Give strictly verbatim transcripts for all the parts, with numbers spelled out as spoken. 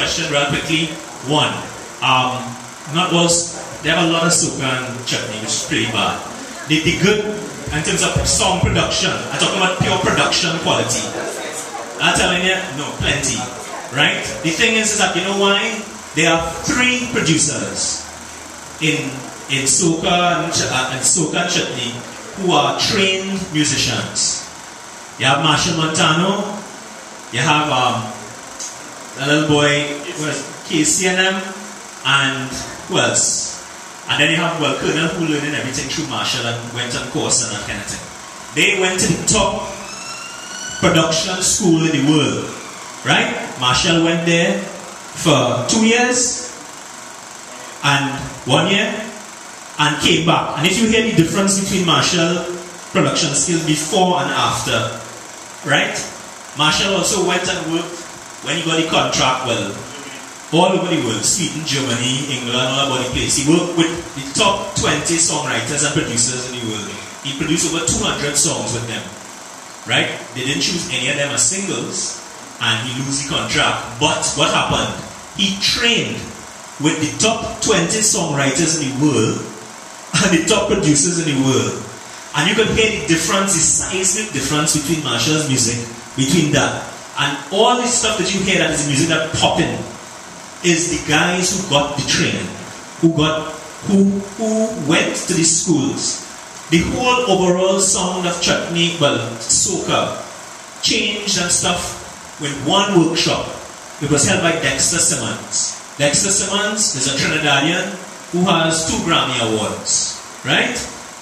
Question real quickly. One, um, not was they have a lot of soca and chutney, which is pretty bad. They did good in terms of song production. I'm talking about pure production quality. I'm telling you, no, plenty, right? The thing is, is that you know why? There are three producers in in soca and, uh, and soca and chutney who are trained musicians. You have Machel Montano. You have um. a little boy, K C N M, and who else? And then you have well, Colonel, who learned everything through Marshall and went on course and that kind of thing. They went to the top production school in the world, right? Marshall went there for two years and one year and came back. And if you hear the difference between Marshall production skills before and after, right? Marshall also went and worked. When he got the contract, well, all over the world, Sweden, Germany, England, all over the place. He worked with the top twenty songwriters and producers in the world. He produced over two hundred songs with them, right? They didn't choose any of them as singles, and he lost the contract. But what happened? He trained with the top twenty songwriters in the world and the top producers in the world. And you can hear the difference, the seismic difference between Marshall's music, between that. And all the stuff that you hear that is music that popping is the guys who got the training, who got who who went to the schools. The whole overall sound of chutney, well, soca, changed and stuff with one workshop. It was held by Dexter Simmons. Dexter Simmons is a Trinidadian who has two Grammy Awards, right?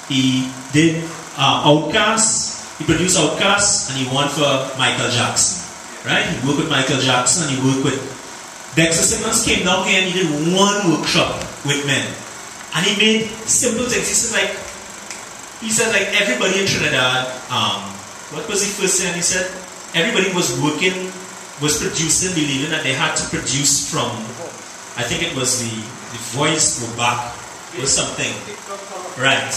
He did uh, Outkast, he produced Outkast, and he won for Michael Jackson. Right? He worked with Michael Jackson, he worked with... Dexter Simmons came down here and he did one workshop with men. And he made simple things. He said like, he said like everybody in Trinidad, um, what was he first saying? He said everybody was working, was producing, believing that they had to produce from, I think it was the, the voice or back or something. Right.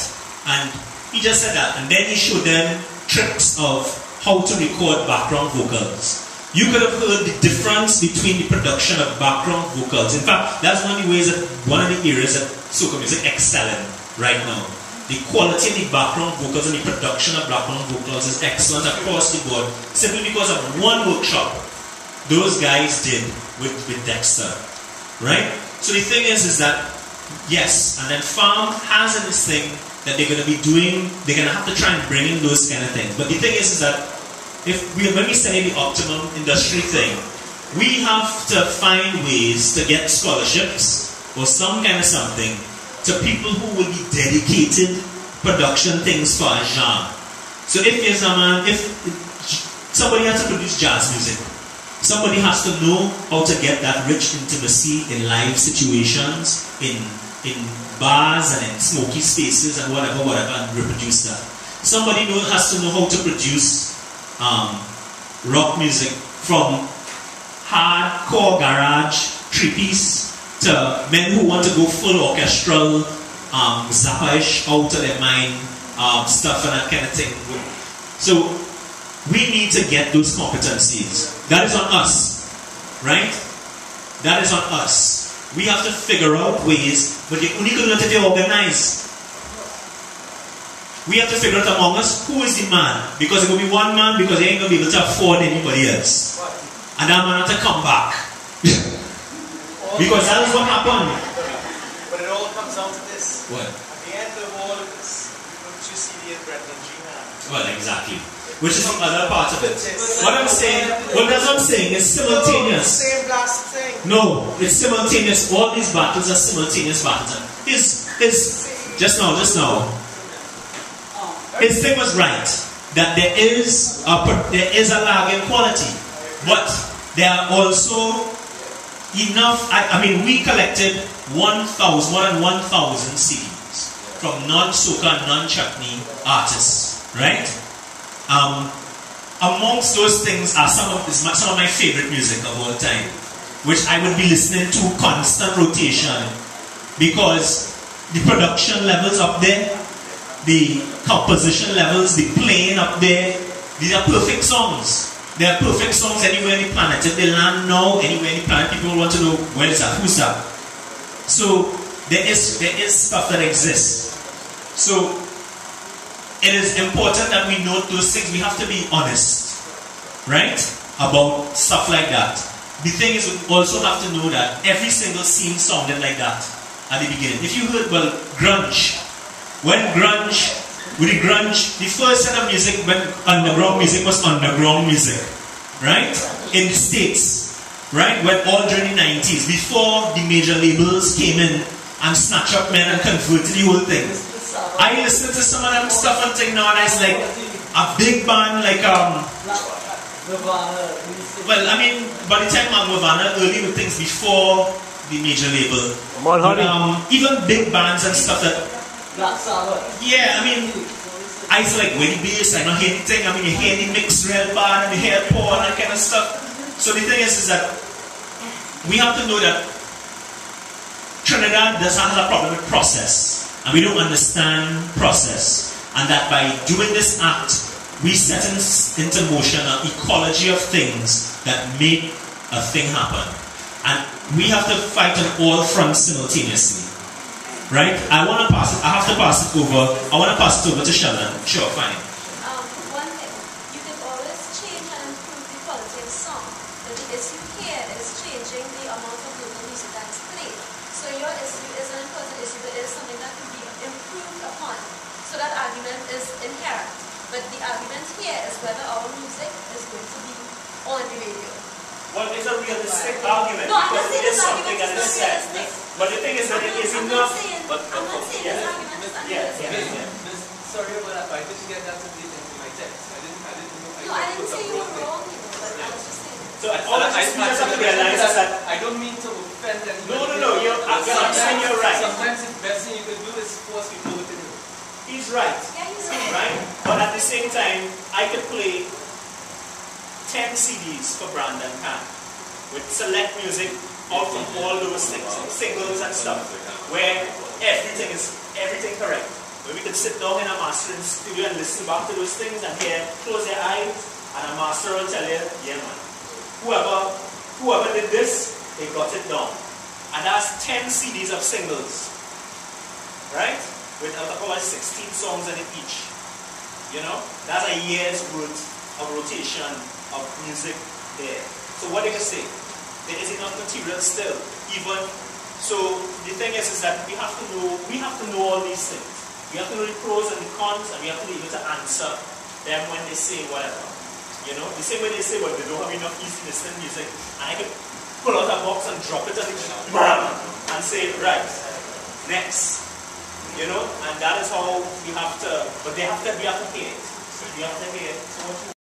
And he just said that. And then he showed them tricks of how to record background vocals. You could have heard the difference between the production of background vocals. In fact, that's one of the ways that, one of the areas that soca music excels in right now. The quality of the background vocals and the production of background vocals is excellent across the board, simply because of one workshop those guys did with, with Dexter, right? So the thing is, is that, yes, and then Farm has in this thing that they're going to be doing, they're going to have to try and bring in those kind of things. But the thing is, is that if we, when we say the optimum industry thing, we have to find ways to get scholarships or some kind of something to people who will be dedicated production things for a genre. So if there's a man, if somebody has to produce jazz music, somebody has to know how to get that rich intimacy in live situations, in in bars and in smoky spaces and whatever, whatever, and reproduce that. Somebody knows, has to know how to produce um, rock music from hardcore garage three-piece to men who want to go full orchestral, um, zappish, out of their mind um, stuff and that kind of thing. So we need to get those competencies. That is on us, right? That is on us. We have to figure out ways, but you're only going to be organized. We have to figure out among us who is the man, because there will be one man, because they ain't going to be able to afford anybody else. And that man has to come back. Because that is what happened. But it all comes down to this. What? At the end of all of this, don't you see the Brandon G man? Well, exactly. Which is the other part of it. What I'm saying, well, that's what I'm saying, it's simultaneous. No, it's simultaneous. All these battles are simultaneous battles. His, his, just now, just now. His thing was right, that there is a, there is a lagging quality, but there are also enough, I, I mean, we collected one thousand, more than one thousand C Ds from non-soca, non-chutney artists, right? Um, amongst those things are some of, this, some of my favorite music of all time, which I would be listening to constant rotation, because the production levels up there, the composition levels, the playing up there, these are perfect songs. There are perfect songs anywhere in the planet. In the land now, anywhere in the planet, people want to know where is that, who's that. So there is there is stuff that exists. So it is important that we note those things. We have to be honest, right, about stuff like that. The thing is, we also have to know that every single scene sounded like that at the beginning. If you heard, well, grunge. When grunge, with the grunge, the first set of music, when underground music was underground music, right? In the States, right? When all during the nineties, before the major labels came in and snatched up men and converted the whole thing. I listened to some of them stuff and thing now, and I was like, a big band like, um, well, I mean, by the time I'm Nirvana, early with things before the major label, um, even big bands and stuff that. Yeah, I mean, I used to like wedding bass, I don't hear anything, I mean, you hear any mixed rail bar and you hear porn and that kind of stuff. So the thing is, is that we have to know that Trinidad does not have a problem with process, and we don't understand process, and that by doing this act, we set in, into motion an ecology of things that make a thing happen. And we have to fight on all fronts simultaneously. Right? I want to pass it. I have to pass it over. I want to pass it over to Sheldon. Sure, fine. Um, one thing. You can always change and improve the quality of song. The issue here is changing the amount of local music that's played. So your issue is an important issue, but it is something that can be improved upon. So that argument is inherent. But the argument here is whether our music is going to be on the radio. Well, it's a realistic well, argument, no, because it is something that is said. But the thing is that I'm it is I'm enough. Saying, but, but, I'm not saying yeah, this argument yeah, is yeah, yeah, yeah. Sorry about that, but I didn't get that to be in my text. I didn't, I didn't know. I no, I didn't say you were wrong, either, but yeah. I was just saying that. So all I just have to realize is that I don't mean to offend anyone. No, no, no, you're, I'm saying you're right. Sometimes the best thing you can do is force people within you. He's right. Yeah, he's right. Right? But at the same time, I could play ten C Ds for Brandon Pan with select music off of all those things, singles and stuff, where everything is everything correct. Where we can sit down in a mastering studio and listen back to those things and hear, close your eyes, and a master will tell you, yeah man, whoever whoever did this, they got it down. And that's ten C Ds of singles, right? With about sixteen songs in it each. You know, that's a year's worth of rotation of music there. So what did you say? There is enough material still, even so. The thing is, is that we have to know. We have to know all these things. We have to know the pros and the cons, and we have to be able to answer them when they say whatever. You know, the same way they say, well, they don't have enough easy listening music, and I can pull out a box and drop it and, and say, right, next. You know, and that is how we have to. But they have to. We have to hear it. We have to hear it.